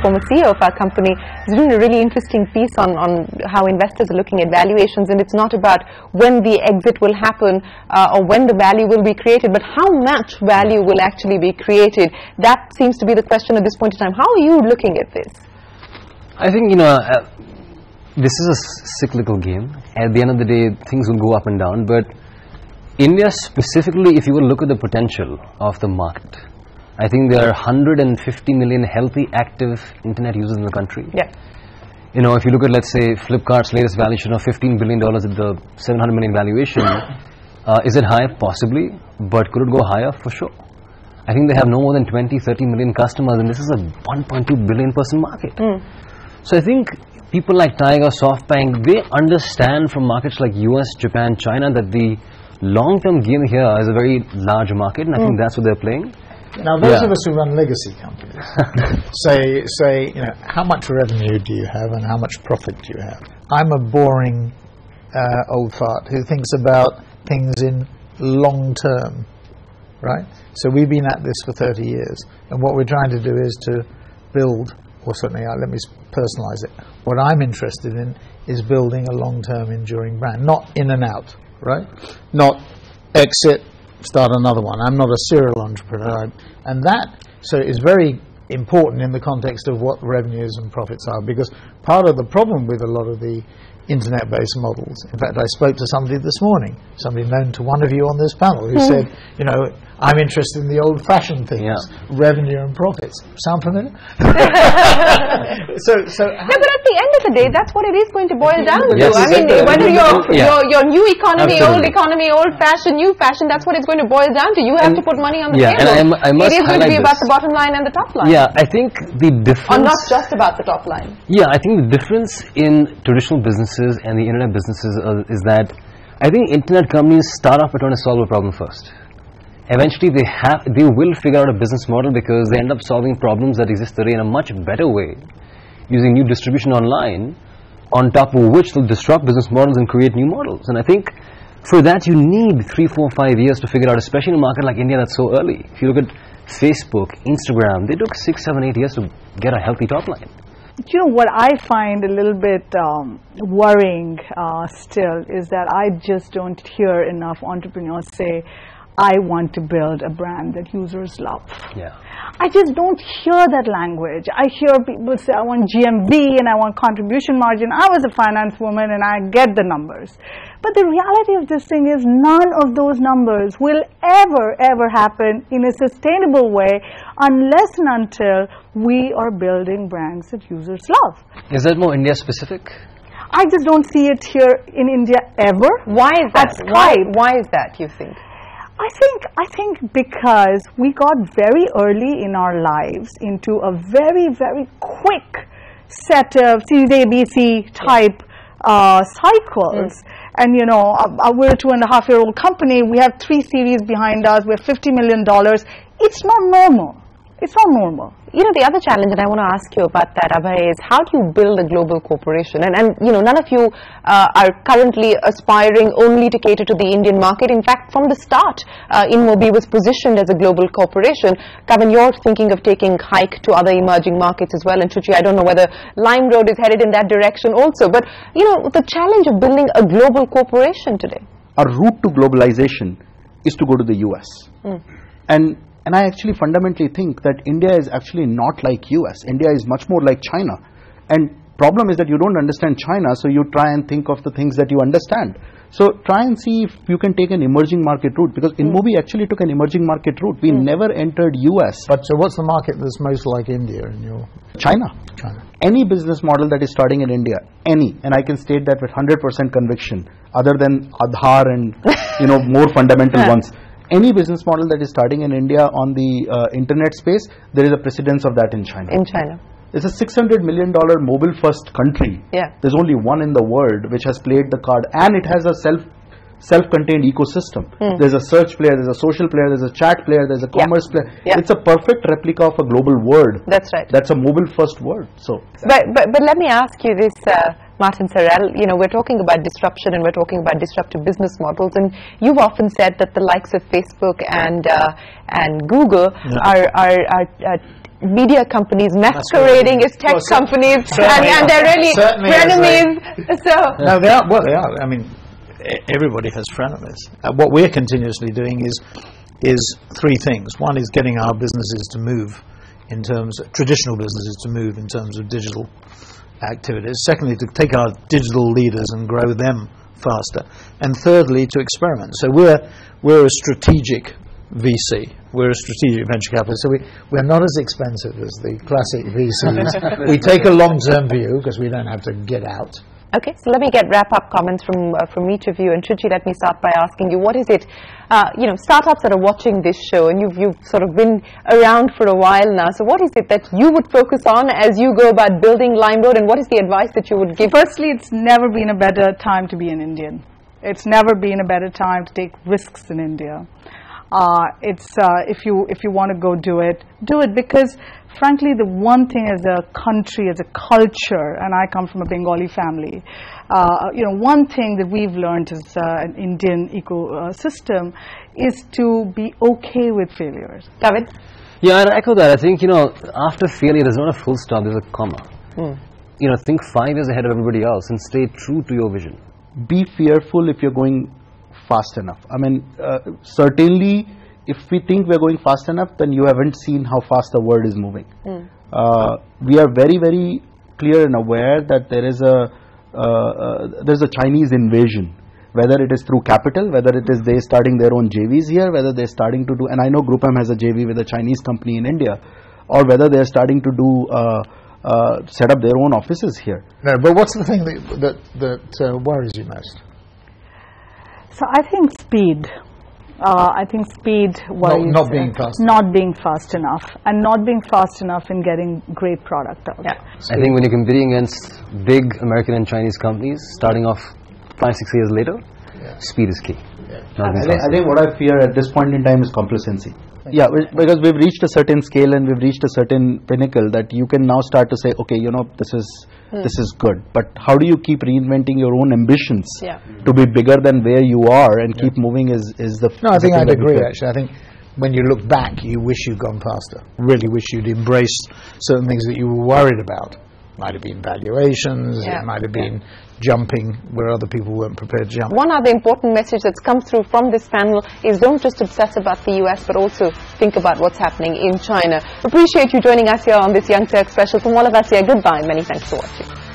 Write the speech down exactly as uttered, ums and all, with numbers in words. former C E O of our company, is doing a really interesting piece on, on how investors are looking at valuations, and it's not about when the exit will happen uh, or when the value will be created, but how much value will actually be created. That seems to be the question at this point in time. How are you looking at this? I think, you know, uh, this is a cyclical game. At the end of the day, things will go up and down, but India specifically, if you will look at the potential of the market, I think there are one hundred fifty million healthy, active internet users in the country. Yeah. You know, if you look at, let's say, Flipkart's latest valuation of fifteen billion dollars at the seven hundred million valuation, uh, is it high? Possibly, but could it go higher? For sure. I think they have no more than twenty, thirty million customers, and this is a one point two billion person market. Mm. So I think people like Tiger, Softbank, they understand from markets like U S, Japan, China, that the long-term game here is a very large market, and I mm. think that's what they're playing. Now, those yeah. of us who run legacy companies say, say, you know, how much revenue do you have and how much profit do you have? I'm a boring uh, old fart who thinks about things in long term, right? So we've been at this for thirty years, and what we're trying to do is to build, or certainly, uh, let me personalize it, what I'm interested in is building a long-term enduring brand, not in and out, right? Not exit, start another one. I'm not a serial entrepreneur, and that so is very important in the context of what revenues and profits are, because part of the problem with a lot of the internet-based models, in fact I spoke to somebody this morning, somebody known to one of you on this panel, who mm. said, you know, I'm interested in the old-fashioned things, yeah. revenue and profits. Sound familiar? so, so no, but at the end of the day, that's what it is going to boil down to. Yes, I mean, exactly. whether you're, yeah. your, your new economy, Absolutely. old economy, old-fashioned, new-fashioned, that's what it's going to boil down to. You have and to put money on the yeah, table. And I, I must it is going to be about this. the bottom line and the top line. Yeah, I think the difference... Or not just about the top line. Yeah, I think the difference in traditional businesses and the internet businesses uh, is that I think internet companies start off by trying to solve a problem first. Eventually they have, they will figure out a business model, because they end up solving problems that exist today in a much better way, using new distribution online, on top of which they'll disrupt business models and create new models. And I think for that you need three, four, five years to figure out, especially in a market like India that's so early. If you look at Facebook, Instagram, they took six, seven, eight years to get a healthy top line. You know, what I find a little bit um, worrying uh, still is that I just don't hear enough entrepreneurs say, I want to build a brand that users love. Yeah. I just don't hear that language. I hear people say, I want G M V and I want contribution margin. I was a finance woman and I get the numbers. But the reality of this thing is none of those numbers will ever, ever happen in a sustainable way unless and until we are building brands that users love. Is that more India specific? I just don't see it here in India ever. Why is that? Why, why is that, you think? I think, I think because we got very early in our lives into a very, very quick set of C D B C type uh, cycles. Mm. And, you know, uh, we're a two and a half year old company. We have three series behind us. We have fifty million dollars. It's not normal. It's not normal. You know, the other challenge, and I want to ask you about that, Abhay, is how do you build a global corporation? And, and you know, none of you uh, are currently aspiring only to cater to the Indian market. In fact, from the start, uh, Inmobi was positioned as a global corporation. Kavan, you're thinking of taking Hike to other emerging markets as well. And Suchi, I don't know whether LimeRoad is headed in that direction also. But, you know, the challenge of building a global corporation today. Our route to globalization is to go to the U S. Mm. And... And I actually fundamentally think that India is actually not like U S. India is much more like China. And problem is that you don't understand China, so you try and think of the things that you understand. So try and see if you can take an emerging market route, because mm. Inmobi actually took an emerging market route. We mm. never entered U S. But so what's the market that's most like India in your... China. China. Any business model that is starting in India, any, and I can state that with one hundred percent conviction, other than Aadhaar and, you know, more fundamental ones. Any business model that is starting in India on the uh, internet space, there is a precedence of that in China. In China. It's a six hundred million dollar mobile first country. Yeah. There's only one in the world which has played the card, and it has a self, self-contained ecosystem. Mm. There's a search player, there's a social player, there's a chat player, there's a commerce yeah. player. Yeah. It's a perfect replica of a global world. That's right. That's a mobile first world. So, but, but, but let me ask you this, uh, Martin Sorrell, you know, we're talking about disruption and we're talking about disruptive business models, and you've often said that the likes of Facebook and uh, and Google yeah. are, are, are, are media companies masquerading as tech well, so, companies, so and, and they're really frenemies. Like, so no, they are. Well, they are. I mean, everybody has frenemies. Uh, what we're continuously doing is is three things. One is getting our businesses to move in terms of traditional businesses to move in terms of digital activities. Secondly, to take our digital leaders and grow them faster. And thirdly, to experiment. So we're we're a strategic V C. We're a strategic venture capitalist, so we, we're not as expensive as the classic V Cs. We take a long-term view because we don't have to get out. Okay, so let me get wrap-up comments from uh, from each of you. And Suchi, let me start by asking you, what is it, uh, you know, startups that are watching this show, and you've, you've sort of been around for a while now, so what is it that you would focus on as you go about building LimeRoad, and what is the advice that you would give? Firstly, it's never been a better time to be an Indian. It's never been a better time to take risks in India. Uh, it's uh, if you if you want to go do it, do it, because frankly the one thing as a country, as a culture, and I come from a Bengali family, uh, you know, one thing that we've learned as uh, an Indian ecosystem is to be okay with failures. David? Yeah, I'd echo that. I think, you know, after failure there's not a full stop, there's a comma. Mm. You know, think five years ahead of everybody else and stay true to your vision. Be fearful if you're going fast enough. I mean, uh, certainly if we think we're going fast enough, then you haven't seen how fast the world is moving. Mm. Uh, we are very, very clear and aware that there is a uh, uh, there's a Chinese invasion, whether it is through capital, whether it is they starting their own J Vs here, whether they're starting to do, and I know Group M has a J V with a Chinese company in India, or whether they're starting to do uh, uh, set up their own offices here. No, but what's the thing that, that, that uh, worries you most? So I think speed. Uh, I think speed worries. Not, not being fast. Not being fast enough, and not being fast enough in getting great product out. Yeah. I think when you're competing against big American and Chinese companies, starting off five, six years later, yeah. speed is key. Yeah. I, think, I think what I fear at this point in time is complacency. Yeah, because we've reached a certain scale and we've reached a certain pinnacle that you can now start to say, okay, you know, this is hmm. this is good. But how do you keep reinventing your own ambitions yeah. to be bigger than where you are and yeah. keep moving is, is the... No, I think I'd agree, actually. I think when you look back, you wish you'd gone faster. Really wish you'd embraced certain things that you were worried about. Might have been valuations, yeah. it might have been yeah. jumping where other people weren't prepared to jump. One other important message that's come through from this panel is don't just obsess about the U S, but also think about what's happening in China. Appreciate you joining us here on this Young Turk special. From all of us here, goodbye and many thanks for watching.